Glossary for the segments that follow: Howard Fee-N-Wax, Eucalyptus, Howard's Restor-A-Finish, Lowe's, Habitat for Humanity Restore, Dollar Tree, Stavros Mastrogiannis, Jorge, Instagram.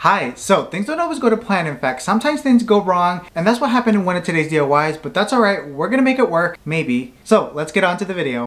Hi, so things don't always go to plan. In fact, sometimes things go wrong, and that's what happened in one of today's DIYs, but that's all right. We're gonna make it work, maybe. So let's get on to the video.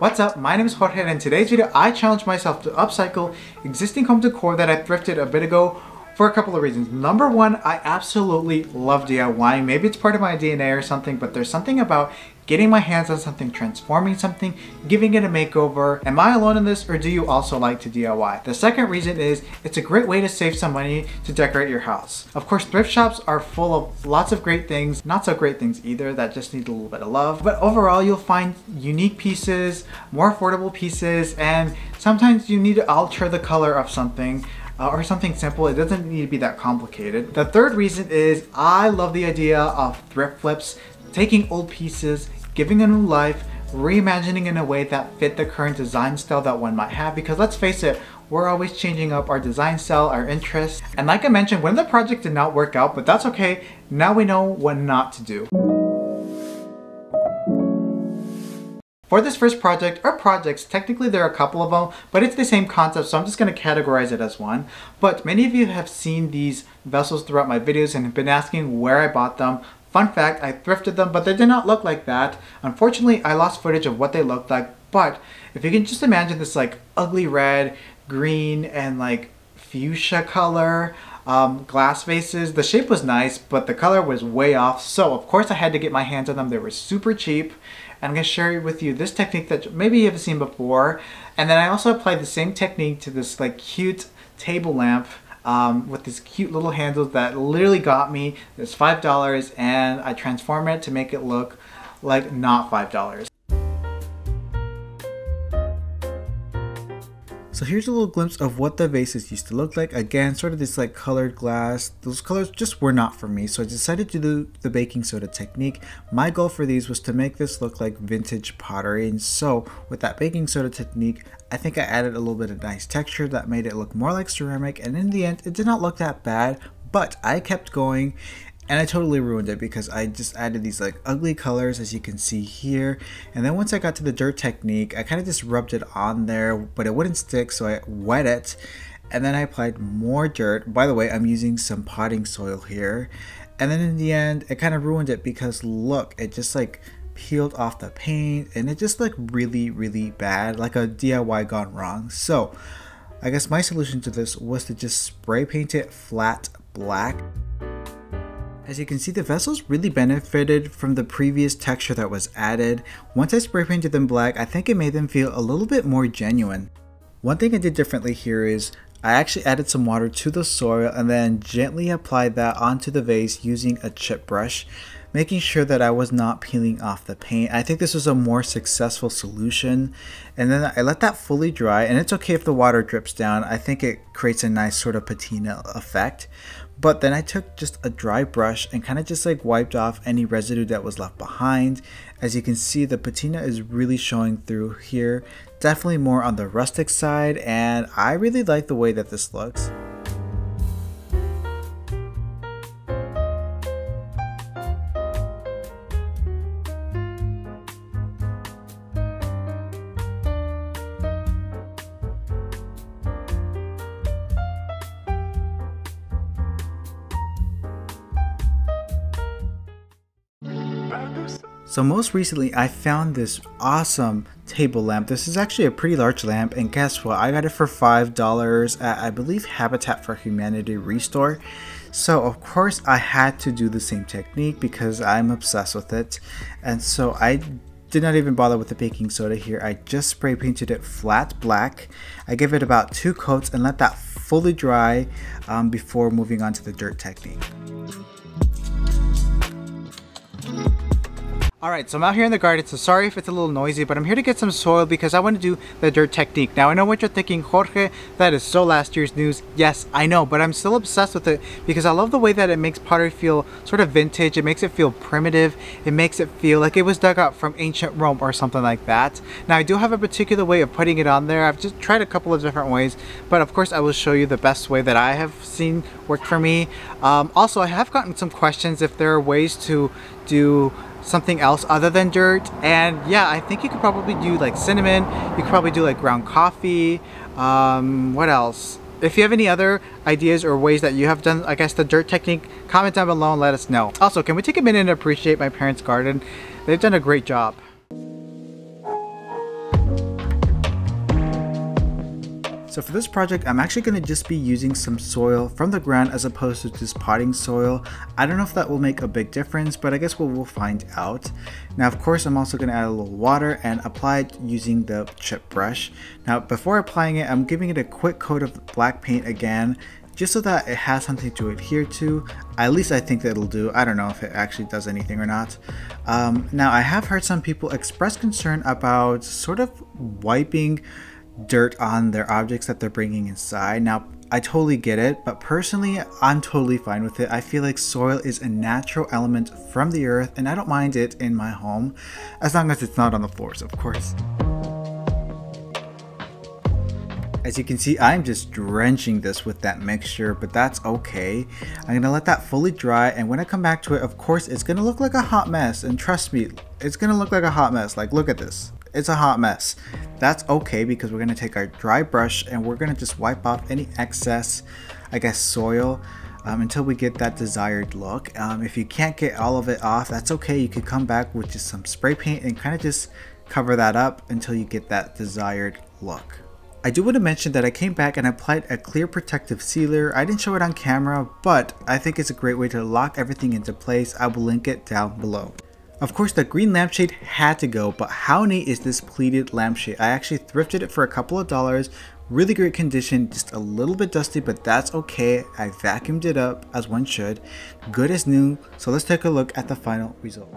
What's up, my name is Jorge, and in today's video, I challenge myself to upcycle existing home decor that I thrifted a bit ago for a couple of reasons. Number one, I absolutely love DIY. Maybe it's part of my DNA or something, but there's something about getting my hands on something, transforming something, giving it a makeover. Am I alone in this, or do you also like to DIY? The second reason is it's a great way to save some money to decorate your house. Of course, thrift shops are full of lots of great things, not so great things either that just need a little bit of love. But overall, you'll find unique pieces, more affordable pieces, and sometimes you need to alter the color of something or something simple. It doesn't need to be that complicated. The third reason is I love the idea of thrift flips, taking old pieces, giving a new life, reimagining in a way that fit the current design style that one might have, because let's face it, we're always changing up our design style, our interests. And like I mentioned, one of the projects did not work out, but that's okay. Now we know what not to do. For this first project, or projects, technically there are a couple of them, but it's the same concept, so I'm just gonna categorize it as one. But many of you have seen these vessels throughout my videos and have been asking where I bought them. Fun fact, I thrifted them, but they did not look like that. Unfortunately, I lost footage of what they looked like, but if you can just imagine this like ugly red, green, and like fuchsia color, glass vases. The shape was nice, but the color was way off. So of course I had to get my hands on them. They were super cheap. And I'm gonna share with you this technique that maybe you haven't seen before. And then I also applied the same technique to this like cute table lamp with these cute little handles that literally got me. It's $5 and I transformed it to make it look like not $5. So here's a little glimpse of what the vases used to look like. Again, sort of this like colored glass. Those colors just were not for me, so I decided to do the baking soda technique. My goal for these was to make this look like vintage pottery, and so with that baking soda technique, I think I added a little bit of nice texture that made it look more like ceramic, and in the end, it did not look that bad, but I kept going. And I totally ruined it because I just added these like ugly colors, as you can see here. And then once I got to the dirt technique, I kind of just rubbed it on there, but it wouldn't stick, so I wet it. And then I applied more dirt. By the way, I'm using some potting soil here. And then in the end, it kind of ruined it because look, it just like peeled off the paint and it just looked really, really bad, like a DIY gone wrong. So I guess my solution to this was to just spray paint it flat black. As you can see, the vessels really benefited from the previous texture that was added. Once I spray painted them black, I think it made them feel a little bit more genuine. One thing I did differently here is I actually added some water to the soil and then gently applied that onto the vase using a chip brush, making sure that I was not peeling off the paint. I think this was a more successful solution. And then I let that fully dry, and it's okay if the water drips down. I think it creates a nice sort of patina effect. But then I took just a dry brush and kind of just like wiped off any residue that was left behind. As you can see, the patina is really showing through here. Definitely more on the rustic side, and I really like the way that this looks. So most recently, I found this awesome table lamp. This is actually a pretty large lamp, and guess what? I got it for $5 at, I believe, Habitat for Humanity Restore. So of course, I had to do the same technique because I'm obsessed with it. And so I did not even bother with the baking soda here. I just spray painted it flat black. I gave it about 2 coats and let that fully dry before moving on to the dirt technique. Alright, so I'm out here in the garden, so sorry if it's a little noisy, but I'm here to get some soil because I want to do the dirt technique. Now I know what you're thinking, Jorge, that is so last year's news. Yes, I know, but I'm still obsessed with it because I love the way that it makes pottery feel sort of vintage. It makes it feel primitive. It makes it feel like it was dug up from ancient Rome or something like that. Now I do have a particular way of putting it on there. I've just tried a couple of different ways, but of course I will show you the best way that I have seen work for me. Also, I have gotten some questions if there are ways to do something else other than dirt. And yeah, I think you could probably do like cinnamon, you could probably do like ground coffee, what else? If you have any other ideas or ways that you have done, I guess, the dirt technique, comment down below and let us know. Also, can we take a minute and appreciate my parents' garden? They've done a great job. So for this project, I'm actually going to just be using some soil from the ground as opposed to just potting soil. I don't know if that will make a big difference, but I guess we'll find out. Now, of course, I'm also going to add a little water and apply it using the chip brush. Now, before applying it, I'm giving it a quick coat of black paint again, just so that it has something to adhere to. At least I think that'll do. I don't know if it actually does anything or not. Now, I have heard some people express concern about sort of wiping dirt on their objects that they're bringing inside. Now, I totally get it, but personally, I'm totally fine with it. I feel like soil is a natural element from the earth, and I don't mind it in my home, as long as it's not on the floors, of course. As you can see, I'm just drenching this with that mixture, but that's okay. I'm gonna let that fully dry, and when I come back to it, of course, it's gonna look like a hot mess, and trust me, it's gonna look like a hot mess. Like, look at this. It's a hot mess. That's okay, because we're going to take our dry brush and we're going to just wipe off any excess, I guess, soil until we get that desired look. If you can't get all of it off, that's okay. You could come back with just some spray paint and kind of just cover that up until you get that desired look. I do want to mention that I came back and applied a clear protective sealer. I didn't show it on camera, but I think it's a great way to lock everything into place. I will link it down below. Of course, the green lampshade had to go, but how neat is this pleated lampshade? I actually thrifted it for a couple of dollars. Really great condition, just a little bit dusty, but that's okay. I vacuumed it up, as one should. Good as new. So let's take a look at the final result.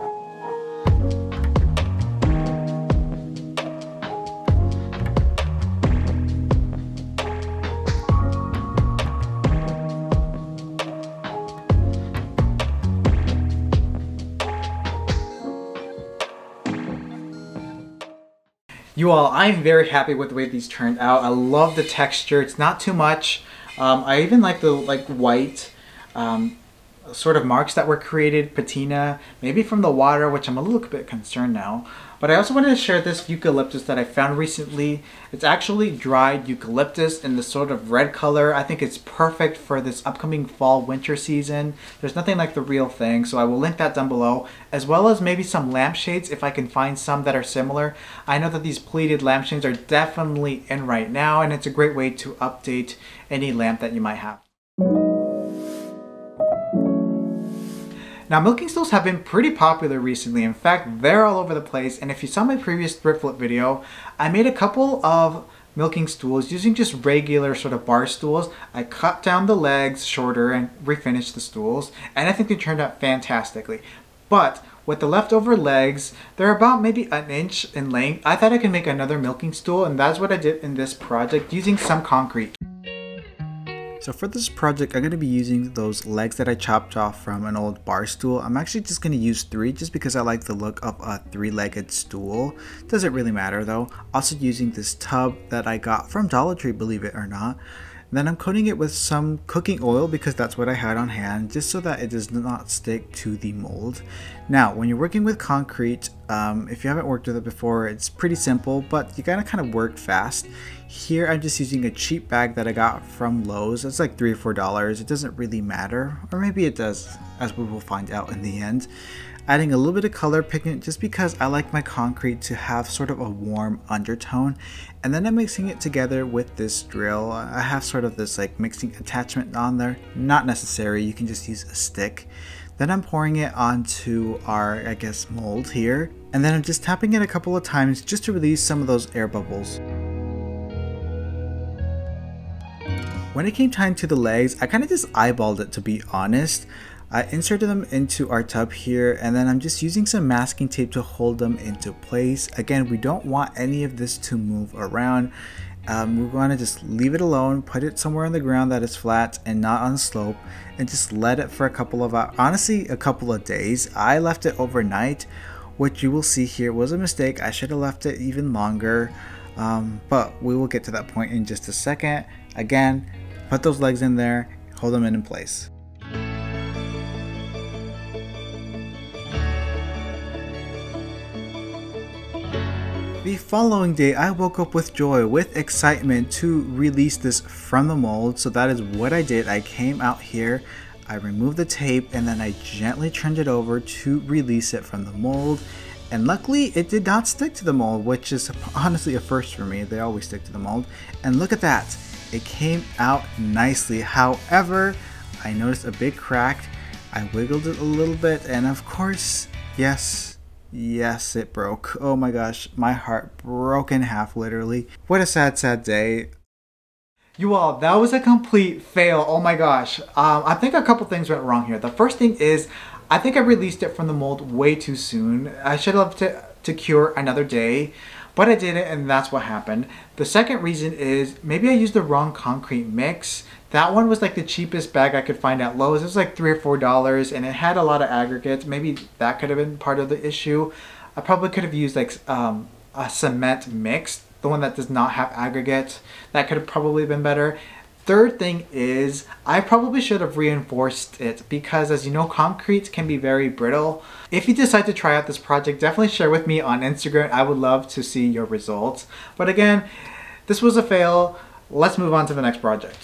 You all, I'm very happy with the way these turned out. I love the texture. It's not too much. I even like the white sort of marks that were created, patina, maybe from the water, which I'm a little bit concerned now. But I also wanted to share this eucalyptus that I found recently. It's actually dried eucalyptus in the sort of red color. I think it's perfect for this upcoming fall-winter season. There's nothing like the real thing, so I will link that down below, as well as maybe some lampshades if I can find some that are similar. I know that these pleated lampshades are definitely in right now, and it's a great way to update any lamp that you might have. Now, milking stools have been pretty popular recently. In fact, they're all over the place. And if you saw my previous thrift flip video, I made a couple of milking stools using just regular sort of bar stools. I cut down the legs shorter and refinished the stools. And I think they turned out fantastically. But with the leftover legs, they're about maybe an inch in length. I thought I could make another milking stool, and that's what I did in this project using some concrete. So for this project, I'm going to be using those legs that I chopped off from an old bar stool. I'm actually just going to use three just because I like the look of a three-legged stool. Doesn't really matter though. Also using this tub that I got from Dollar Tree, believe it or not. And then I'm coating it with some cooking oil because that's what I had on hand, just so that it does not stick to the mold. Now, when you're working with concrete, if you haven't worked with it before, it's pretty simple, but you gotta kind of work fast. Here, I'm just using a cheap bag that I got from Lowe's. It's like $3 or $4. It doesn't really matter, or maybe it does, as we will find out in the end. Adding a little bit of color pigment just because I like my concrete to have sort of a warm undertone. And then I'm mixing it together with this drill. I have sort of this like mixing attachment on there. Not necessary, you can just use a stick. Then I'm pouring it onto our, I guess, mold here. And then I'm just tapping it a couple of times just to release some of those air bubbles. When it came time to the legs, I kind of just eyeballed it, to be honest. I inserted them into our tub here, and then I'm just using some masking tape to hold them into place. Again, we don't want any of this to move around. We want to just leave it alone, put it somewhere on the ground that is flat and not on a slope, and just let it for a couple of hours, honestly a couple of days. I left it overnight, which you will see here was a mistake. I should have left it even longer, but we will get to that point in just a second. Again, put those legs in there, hold them in place. The following day, I woke up with joy, with excitement to release this from the mold. So that is what I did. I came out here, I removed the tape, and then I gently turned it over to release it from the mold. And luckily, it did not stick to the mold, which is honestly a first for me. They always stick to the mold. And look at that. It came out nicely. However, I noticed a big crack. I wiggled it a little bit, and of course, yes, it broke. Oh my gosh, my heart broke in half, literally. What a sad, sad day. You all, that was a complete fail. Oh my gosh. I think a couple things went wrong here. The first thing is, I think I released it from the mold way too soon. I should have left it to cure another day, but I didn't, and that's what happened. The second reason is maybe I used the wrong concrete mix. That one was like the cheapest bag I could find at Lowe's. It was like $3 or $4, and it had a lot of aggregates. Maybe that could have been part of the issue. I probably could have used like a cement mix, the one that does not have aggregate. That could have probably been better. Third thing is I probably should have reinforced it because, as you know, concrete can be very brittle. If you decide to try out this project, definitely share with me on Instagram. I would love to see your results. But again, this was a fail. Let's move on to the next project.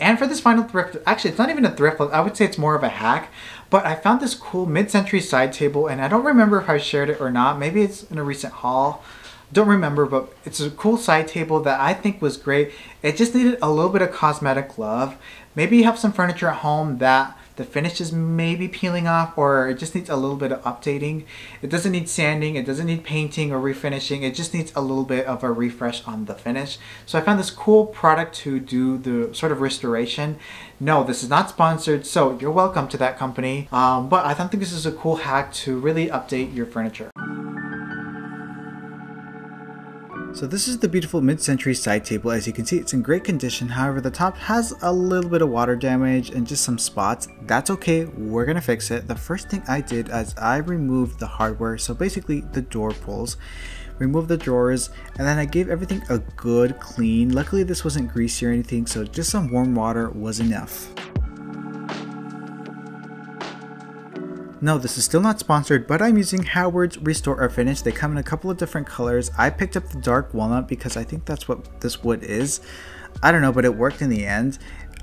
And for this final thrift, actually it's not even a thrift, I would say it's more of a hack, but I found this cool mid-century side table, and I don't remember if I shared it or not. Maybe it's in a recent haul. Don't remember, but it's a cool side table that I think was great. It just needed a little bit of cosmetic love. Maybe you have some furniture at home that the finish is maybe peeling off, or it just needs a little bit of updating. It doesn't need sanding, it doesn't need painting or refinishing, it just needs a little bit of a refresh on the finish. So I found this cool product to do the sort of restoration. No, this is not sponsored, so you're welcome to that company. But I think this is a cool hack to really update your furniture. So this is the beautiful mid-century side table. As you can see, it's in great condition. However, the top has a little bit of water damage and just some spots. That's okay, we're gonna fix it. The first thing I did is I removed the hardware, so basically the door pulls, removed the drawers, and then I gave everything a good clean. Luckily, this wasn't greasy or anything, so just some warm water was enough. No, this is still not sponsored, but I'm using Howard's Restor-A-Finish. They come in a couple of different colors. I picked up the dark walnut because I think that's what this wood is. I don't know, but it worked in the end.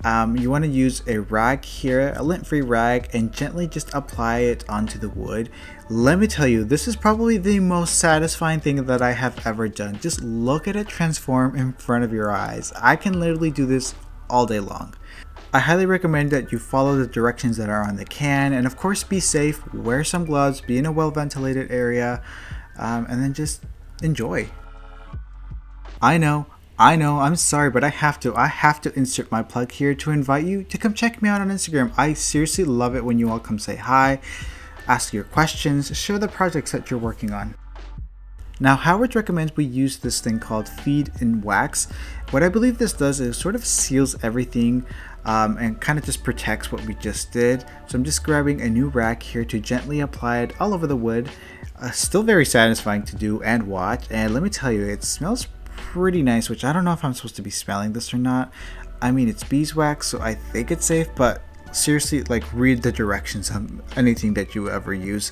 You want to use a rag here, a lint-free rag, and gently just apply it onto the wood. Let me tell you, this is probably the most satisfying thing that I have ever done. Just look at it transform in front of your eyes. I can literally do this all day long. I highly recommend that you follow the directions that are on the can, and of course be safe, wear some gloves, be in a well-ventilated area, and then just enjoy. I know, I'm sorry, but I have to insert my plug here to invite you to come check me out on Instagram. I seriously love it when you all come say hi, ask your questions, share the projects that you're working on. Now, Howard's recommends we use this thing called feed and wax. What I believe this does is sort of seals everything and kind of just protects what we just did. So I'm just grabbing a new rack here to gently apply it all over the wood. Still very satisfying to do and watch. And let me tell you, it smells pretty nice, which I don't know if I'm supposed to be smelling this or not. I mean, it's beeswax, so I think it's safe, but seriously, like, read the directions on anything that you ever use.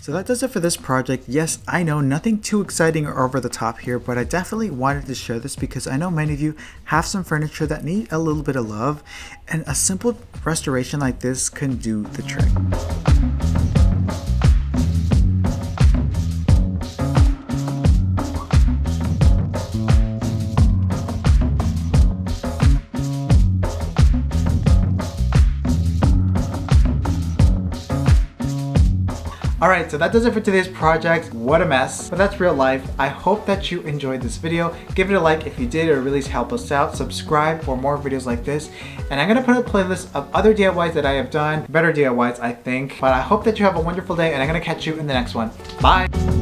So that does it for this project. Yes, I know, nothing too exciting or over the top here, but I definitely wanted to share this because I know many of you have some furniture that need a little bit of love, and a simple restoration like this can do the trick. Alright, so that does it for today's project. What a mess, but that's real life. I hope that you enjoyed this video. Give it a like if you did, it would really help us out. Subscribe for more videos like this. And I'm gonna put a playlist of other DIYs that I have done. Better DIYs, I think. But I hope that you have a wonderful day, and I'm gonna catch you in the next one. Bye!